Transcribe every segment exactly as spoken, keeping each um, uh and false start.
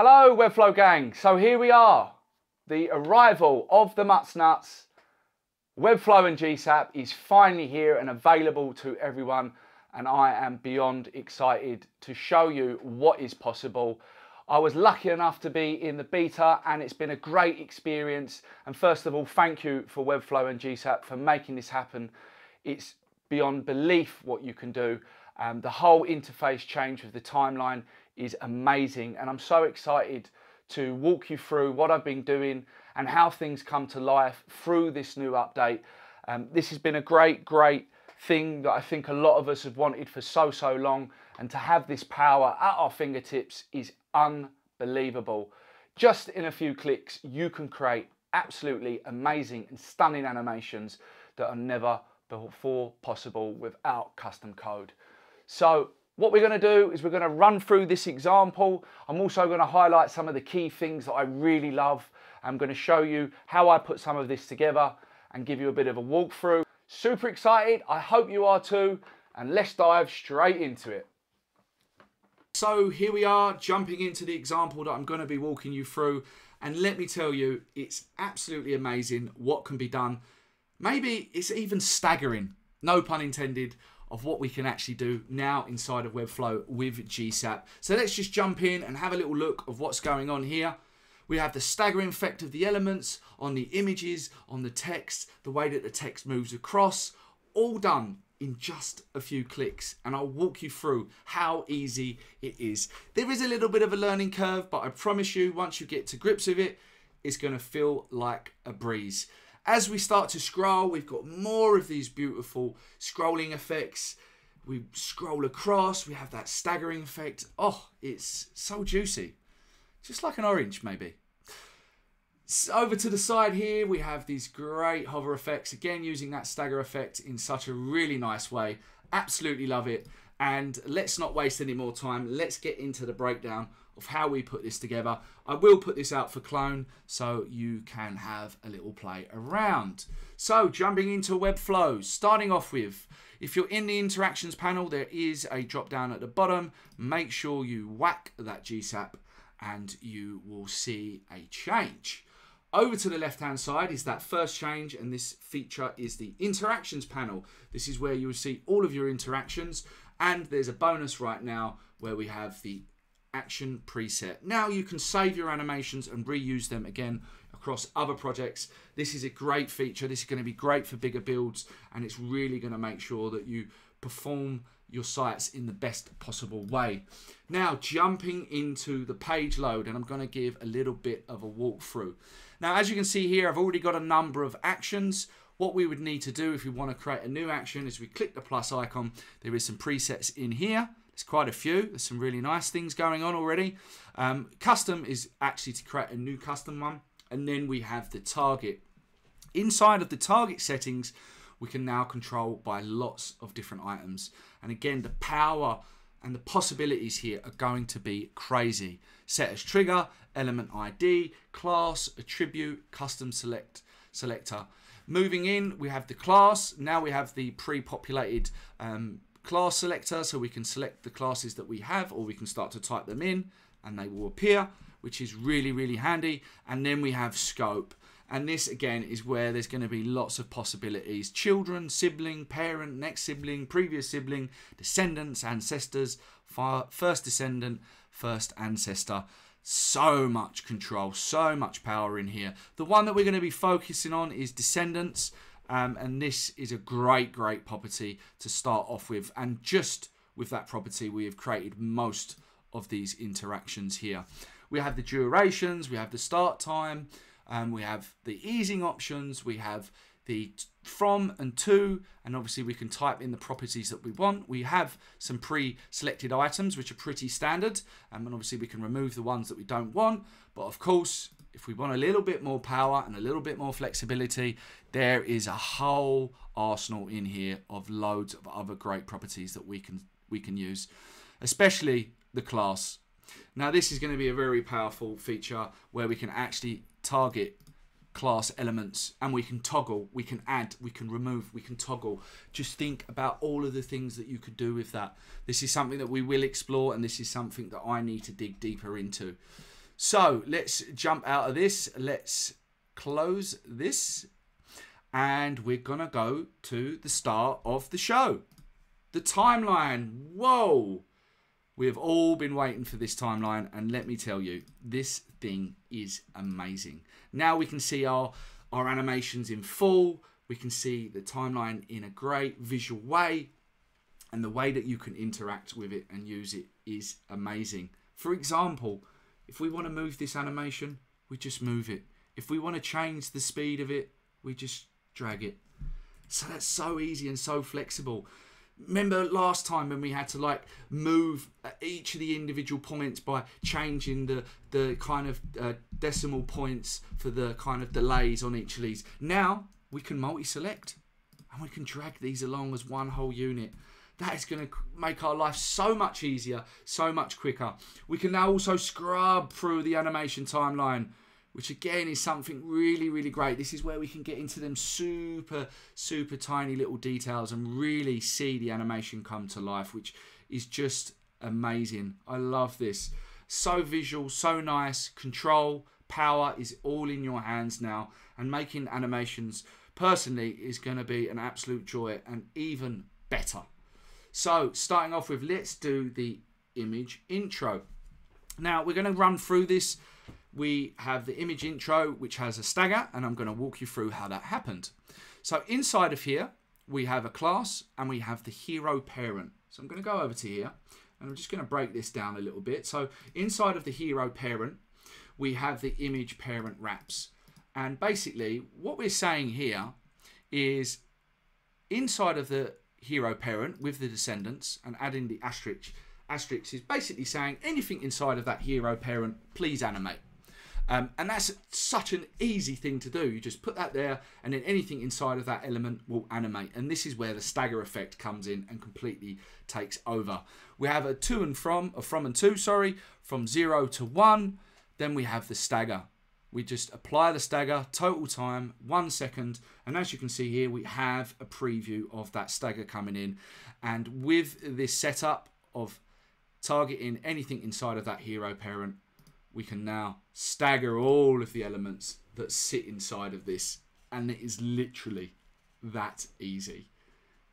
Hello Webflow gang, so here we are, the arrival of the Mutznuts. Webflow and G SAP is finally here and available to everyone, and I am beyond excited to show you what is possible. I was lucky enough to be in the beta and it's been a great experience, and first of all thank you for Webflow and G SAP for making this happen. It's beyond belief what you can do. Um, the whole interface change with the timeline is amazing, and I'm so excited to walk you through what I've been doing and how things come to life through this new update. Um, this has been a great, great thing that I think a lot of us have wanted for so, so long, and to have this power at our fingertips is unbelievable. Just in a few clicks, you can create absolutely amazing and stunning animations that are never before possible without custom code. So what we're going to do is we're going to run through this example. I'm also going to highlight some of the key things that I really love. I'm going to show you how I put some of this together and give you a bit of a walkthrough. Super excited, I hope you are too, and let's dive straight into it. So here we are, jumping into the example that I'm going to be walking you through, and let me tell you, it's absolutely amazing what can be done. Maybe it's even staggering, no pun intended, of what we can actually do now inside of Webflow with G SAP. So let's just jump in and have a little look of what's going on here. We have the staggering effect of the elements on the images, on the text, the way that the text moves across, all done in just a few clicks, and I'll walk you through how easy it is. There is a little bit of a learning curve, but I promise you, once you get to grips with it, it's gonna feel like a breeze. As we start to scroll, we've got more of these beautiful scrolling effects. We scroll across, we have that staggering effect. Oh, it's so juicy. Just like an orange, maybe. So over to the side here, we have these great hover effects. Again, using that stagger effect in such a really nice way. Absolutely love it. And let's not waste any more time. Let's get into the breakdown of how we put this together. I will put this out for clone so you can have a little play around. So jumping into Webflow, starting off with, if you're in the interactions panel, there is a drop down at the bottom. Make sure you whack that G SAP and you will see a change. Over to the left hand side is that first change, and this feature is the interactions panel. This is where you will see all of your interactions, and there's a bonus right now where we have the action preset. Now you can save your animations and reuse them again across other projects. This is a great feature. This is going to be great for bigger builds, and it's really going to make sure that you perform your sites in the best possible way. Now jumping into the page load, and I'm going to give a little bit of a walkthrough. Now as you can see here, I've already got a number of actions. What we would need to do if we want to create a new action is we click the plus icon. There is some presets in here. It's quite a few. There's some really nice things going on already. Um, custom is actually to create a new custom one. And then we have the target. Inside of the target settings, we can now control by lots of different items. And again, the power and the possibilities here are going to be crazy. Set as trigger, element I D, class, attribute, custom select, selector. Moving in, we have the class. Now we have the pre-populated um, class selector, so we can select the classes that we have, or we can start to type them in and they will appear, which is really, really handy. And then we have scope, and this again is where there's going to be lots of possibilities: children, sibling, parent, next sibling, previous sibling, descendants, ancestors, first descendant, first ancestor. So much control, so much power in here. The one that we're going to be focusing on is descendants. Um, and this is a great, great property to start off with. And just with that property, we have created most of these interactions here. We have the durations, we have the start time, um, we have the easing options, we have the from and to, and obviously we can type in the properties that we want. We have some pre-selected items, which are pretty standard. Um, and obviously we can remove the ones that we don't want, but of course, if we want a little bit more power and a little bit more flexibility, there is a whole arsenal in here of loads of other great properties that we can we can use, especially the class. Now this is going to be a very powerful feature where we can actually target class elements, and we can toggle, we can add, we can remove, we can toggle. Just think about all of the things that you could do with that. This is something that we will explore, and this is something that I need to dig deeper into. So let's jump out of this. Let's close this. And we're going to go to the start of the show. The timeline. Whoa. We have all been waiting for this timeline. And let me tell you, this thing is amazing. Now we can see our, our animations in full. We can see the timeline in a great visual way. And the way that you can interact with it and use it is amazing. For example, if we want to move this animation, we just move it. If we want to change the speed of it, we just drag it. So that's so easy and so flexible. Remember last time when we had to like move each of the individual points by changing the the kind of uh, decimal points for the kind of delays on each of these. Now we can multi-select and we can drag these along as one whole unit. That is going to make our life so much easier, so much quicker. We can now also scrub through the animation timeline, which again is something really, really great. This is where we can get into them super, super tiny little details and really see the animation come to life, which is just amazing. I love this. So visual, so nice. Control, power is all in your hands now, and making animations personally is going to be an absolute joy and even better. So starting off with, let's do the image intro. Now we're going to run through this. We have the image intro, which has a stagger, and I'm going to walk you through how that happened. So inside of here, we have a class and we have the hero parent. So I'm going to go over to here and I'm just going to break this down a little bit. So inside of the hero parent, we have the image parent wraps. And basically what we're saying here is inside of the hero parent with the descendants and adding the asterisk. Asterisk is basically saying anything inside of that hero parent, please animate. Um, and that's such an easy thing to do. You just put that there and then anything inside of that element will animate. And this is where the stagger effect comes in and completely takes over. We have a to and from, a from and to, sorry, from zero to one. Then we have the stagger. We just apply the stagger, total time, one second. And as you can see here, we have a preview of that stagger coming in. And with this setup of targeting anything inside of that hero parent, we can now stagger all of the elements that sit inside of this. And it is literally that easy.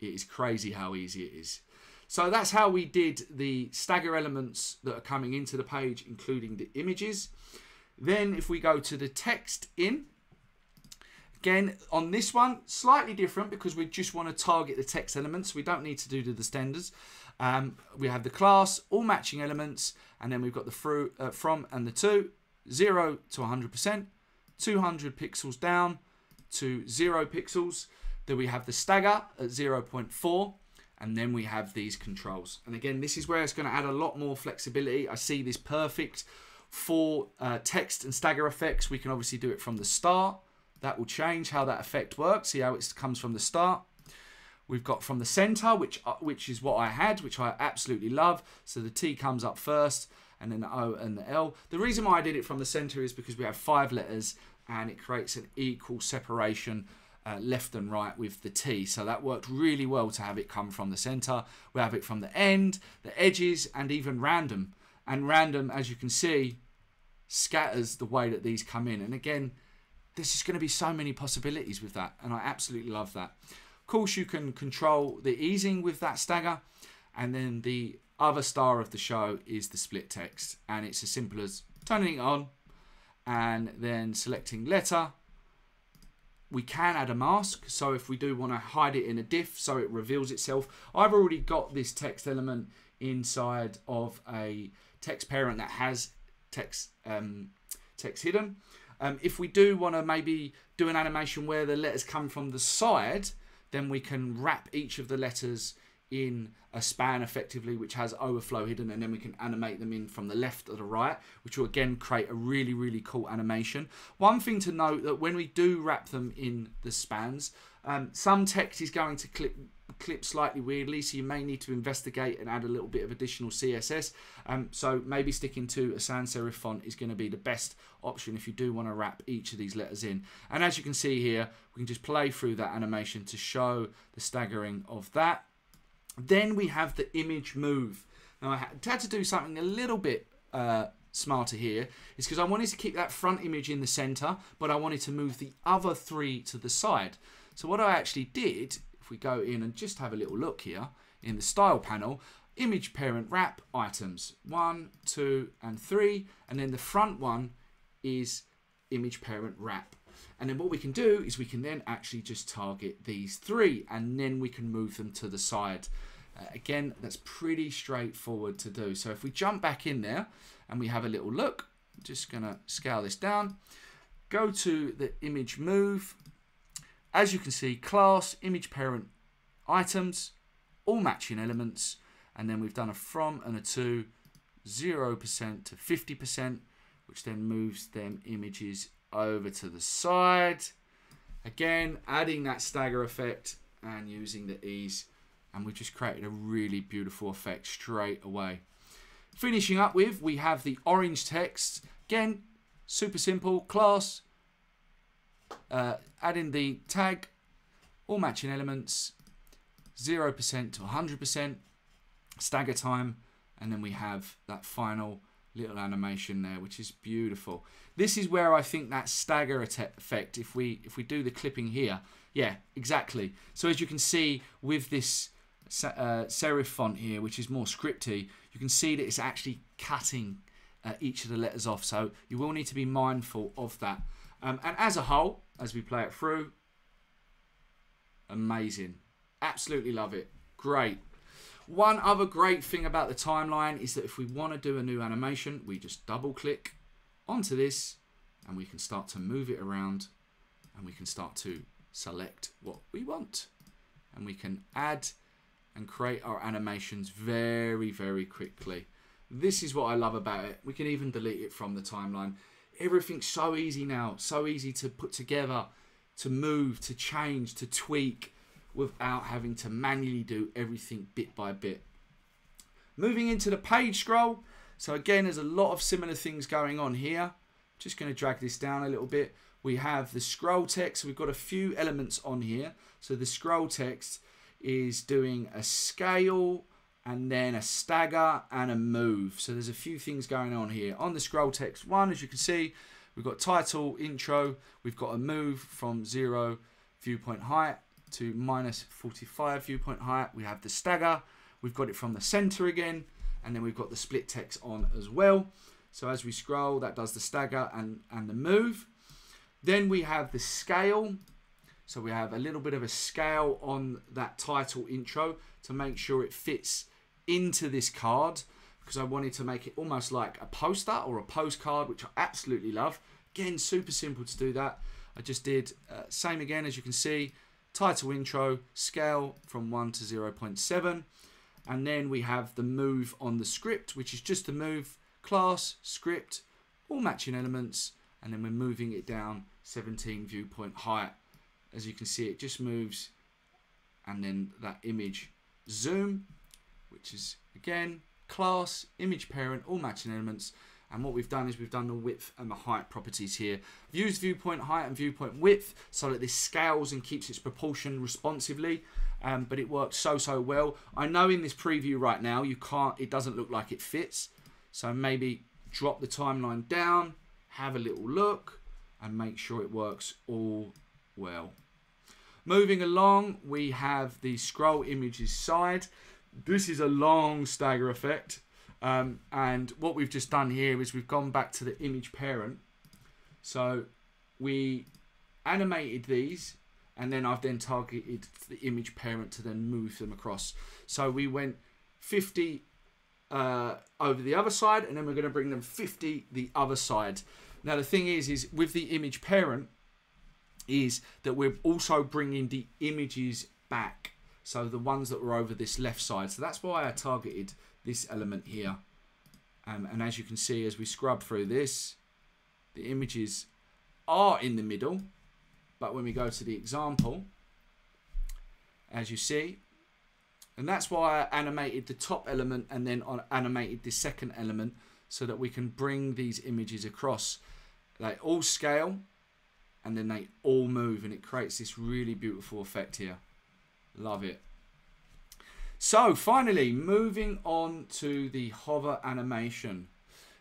It is crazy how easy it is. So that's how we did the stagger elements that are coming into the page, including the images. Then if we go to the text in, again, on this one, slightly different because we just want to target the text elements. We don't need to do the descenders. Um, we have the class, all matching elements, and then we've got the through, uh, from and the to, zero to one hundred percent, two hundred pixels down to zero pixels. Then we have the stagger at zero point four. And then we have these controls. And again, this is where it's going to add a lot more flexibility. I see this perfect for uh, text and stagger effects. We can obviously do it from the start. That will change how that effect works. See how it comes from the start. We've got from the center, which uh, which is what I had, which I absolutely love. So the T comes up first, and then the O and the L. The reason why I did it from the center is because we have five letters, and it creates an equal separation uh, left and right with the T. So that worked really well to have it come from the center. We have it from the end, the edges, and even random. And random, as you can see, scatters the way that these come in. And again, there's just going to be so many possibilities with that. And I absolutely love that. Of course, you can control the easing with that stagger. And then the other star of the show is the split text. And it's as simple as turning it on and then selecting letter. We can add a mask. So if we do want to hide it in a diff so it reveals itself. I've already got this text element inside of a text parent that has text um, text hidden. Um, if we do want to maybe do an animation where the letters come from the side, then we can wrap each of the letters in a span effectively, which has overflow hidden, and then we can animate them in from the left or the right, which will again create a really, really cool animation. One thing to note that when we do wrap them in the spans, um, some text is going to clip clip slightly weirdly, so you may need to investigate and add a little bit of additional C S S. Um, so maybe sticking to a sans serif font is going to be the best option if you do want to wrap each of these letters in. And as you can see here, we can just play through that animation to show the staggering of that. Then we have the image move. Now I had to do something a little bit uh, smarter here is because I wanted to keep that front image in the center, but I wanted to move the other three to the side. So what I actually did, if we go in and just have a little look here in the style panel, image parent wrap items one, two, and three, and then the front one is image parent wrap. And then what we can do is we can then actually just target these three, and then we can move them to the side. Uh, again, that's pretty straightforward to do. So if we jump back in there and we have a little look, I'm just going to scale this down, go to the image move. As you can see, class, image parent items, all matching elements. And then we've done a from and a to, zero percent to fifty percent, which then moves them images over to the side. Again, adding that stagger effect and using the ease, and we've just created a really beautiful effect straight away. Finishing up with, we have the orange text. Again, super simple, class, uh, adding the tag, all matching elements, zero percent to one hundred percent, stagger time, and then we have that final little animation there, which is beautiful. This is where I think that stagger effect, if we if we do the clipping here, yeah, exactly. So as you can see with this uh, serif font here, which is more scripty, you can see that it's actually cutting uh, each of the letters off, so you will need to be mindful of that. Um, and as a whole, as we play it through, amazing, absolutely love it, great. One other great thing about the timeline is that if we want to do a new animation, we just double click onto this and we can start to move it around, and we can start to select what we want, and we can add and create our animations very, very quickly. This is what I love about it. We can even delete it from the timeline. Everything's so easy now, so easy to put together, to move, to change, to tweak, without having to manually do everything bit by bit. Moving into the page scroll. So again, there's a lot of similar things going on here. Just going to drag this down a little bit. We have the scroll text. We've got a few elements on here. So the scroll text is doing a scale and then a stagger and a move. So there's a few things going on here. On the scroll text one, as you can see, we've got title, intro. We've got a move from zero viewpoint height to minus forty-five viewpoint height. We have the stagger, we've got it from the center again, and then we've got the split text on as well. So as we scroll, that does the stagger and and the move. Then we have the scale, so we have a little bit of a scale on that title intro to make sure it fits into this card, because I wanted to make it almost like a poster or a postcard, which I absolutely love. Again, super simple to do that. I just did uh, same again, as you can see, title intro, scale from one to zero point seven, and then we have the move on the script, which is just the move, class, script, all matching elements, and then we're moving it down seventeen viewpoint height. As you can see, it just moves, and then that image zoom, which is again class, image parent, all matching elements. And what we've done is we've done the width and the height properties here. I've used viewpoint height and viewpoint width so that this scales and keeps its proportion responsively, um, but it works so, so well. I know in this preview right now, you can't, it doesn't look like it fits. So maybe drop the timeline down, have a little look, and make sure it works all well. Moving along, we have the scroll images side. This is a long stagger effect. Um, and what we've just done here is we've gone back to the image parent. So we animated these, and then I've then targeted the image parent to then move them across. So we went fifty uh, over the other side, and then we're going to bring them fifty the other side. Now the thing is, is with the image parent is that we're also bringing the images back. So the ones that were over this left side. So that's why I targeted this element here, um, and as you can see, as we scrub through this, the images are in the middle, but when we go to the example, as you see, and that's why I animated the top element and then on animated the second element, so that we can bring these images across. They all scale and then they all move, and it creates this really beautiful effect here. Love it. So finally, moving on to the hover animation.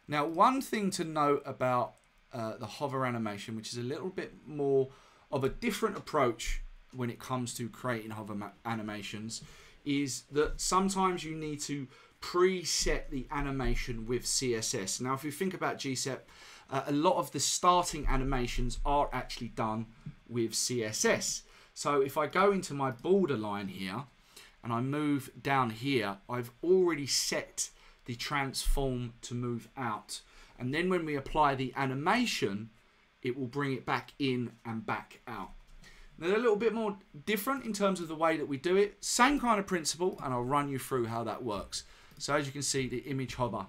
Now, one thing to note about uh, the hover animation, which is a little bit more of a different approach when it comes to creating hover animations, is that sometimes you need to preset the animation with C S S. Now, if you think about G SAP, uh, a lot of the starting animations are actually done with C S S. So if I go into my border line here and I move down here, I've already set the transform to move out. And then when we apply the animation, it will bring it back in and back out. They're a little bit more different in terms of the way that we do it. Same kind of principle, and I'll run you through how that works. So as you can see, the image hover,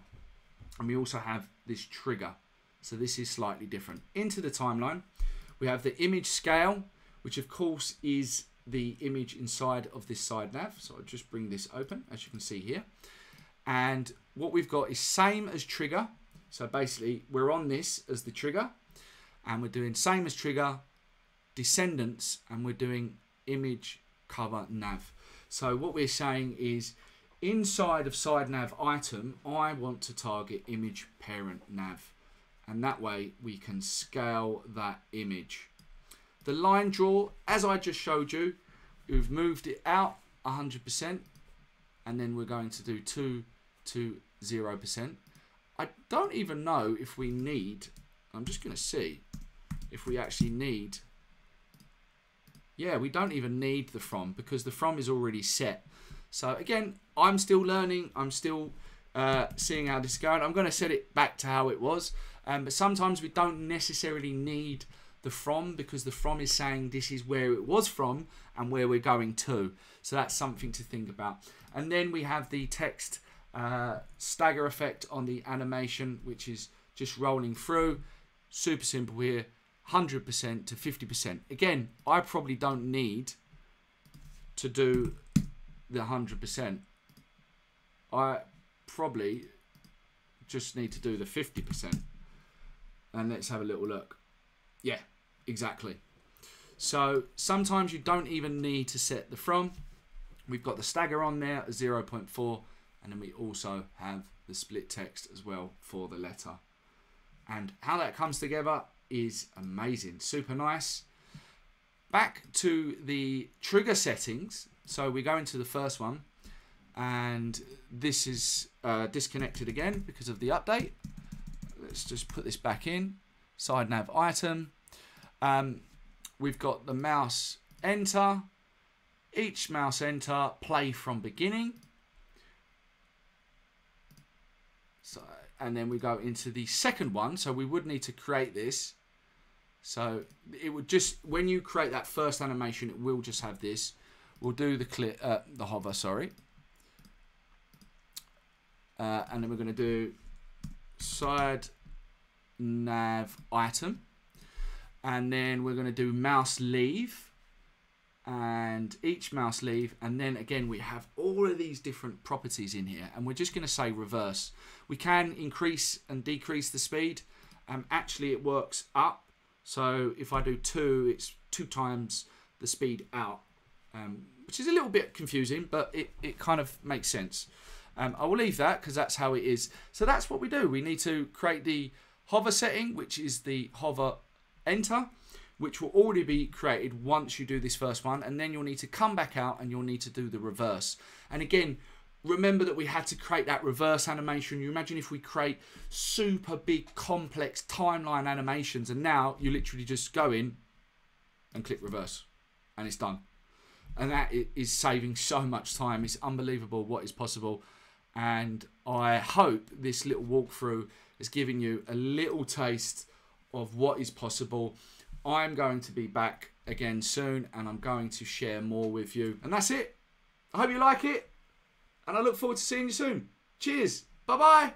and we also have this trigger. So this is slightly different. Into the timeline, we have the image scale, which of course is the image inside of this side nav. So I'll just bring this open, as you can see here. And what we've got is same as trigger. So basically, we're on this as the trigger, and we're doing same as trigger, descendants, and we're doing image cover nav. So what we're saying is inside of side nav item, I want to target image parent nav, and that way we can scale that image. The line draw, as I just showed you, we've moved it out one hundred percent, and then we're going to do two to zero percent. I don't even know if we need, I'm just going to see if we actually need. Yeah, we don't even need the from, because the from is already set. So again, I'm still learning. I'm still uh, seeing how this is going. I'm going to set it back to how it was. Um, but sometimes we don't necessarily need the from, because the from is saying this is where it was from and where we're going to. So that's something to think about. And then we have the text uh, stagger effect on the animation, which is just rolling through. Super simple here. one hundred percent to fifty percent. Again, I probably don't need to do the one hundred percent. I probably just need to do the fifty percent. And let's have a little look. Yeah, exactly. So sometimes you don't even need to set the from. We've got the stagger on there at zero point four. And then we also have the split text as well for the letter. And how that comes together is amazing, super nice. Back to the trigger settings. So we go into the first one, and this is uh, disconnected again because of the update. Let's just put this back in. Side nav item. Um, we've got the mouse enter. Each mouse enter, play from beginning. So, and then we go into the second one. So we would need to create this. So it would just, when you create that first animation, it will just have this. We'll do the clip, uh, the hover, sorry. Uh, and then we're gonna do side nav item. And then we're gonna do mouse leave, and each mouse leave. And then again, we have all of these different properties in here, and we're just gonna say reverse. We can increase and decrease the speed. Um, actually it works up. So if I do two, it's two times the speed out. Um, which is a little bit confusing, but it, it kind of makes sense. Um, I will leave that because that's how it is. So that's what we do. We need to create the hover setting, which is the hover enter, which will already be created once you do this first one. And then you'll need to come back out and you'll need to do the reverse. And again, remember that we had to create that reverse animation. You imagine if we create super big, complex timeline animations, and now you literally just go in and click reverse and it's done. And that is saving so much time. It's unbelievable what is possible. And I hope this little walkthrough has given you a little taste of what is possible. I'm going to be back again soon, and I'm going to share more with you. And that's it. I hope you like it, and I look forward to seeing you soon. Cheers. Bye-bye.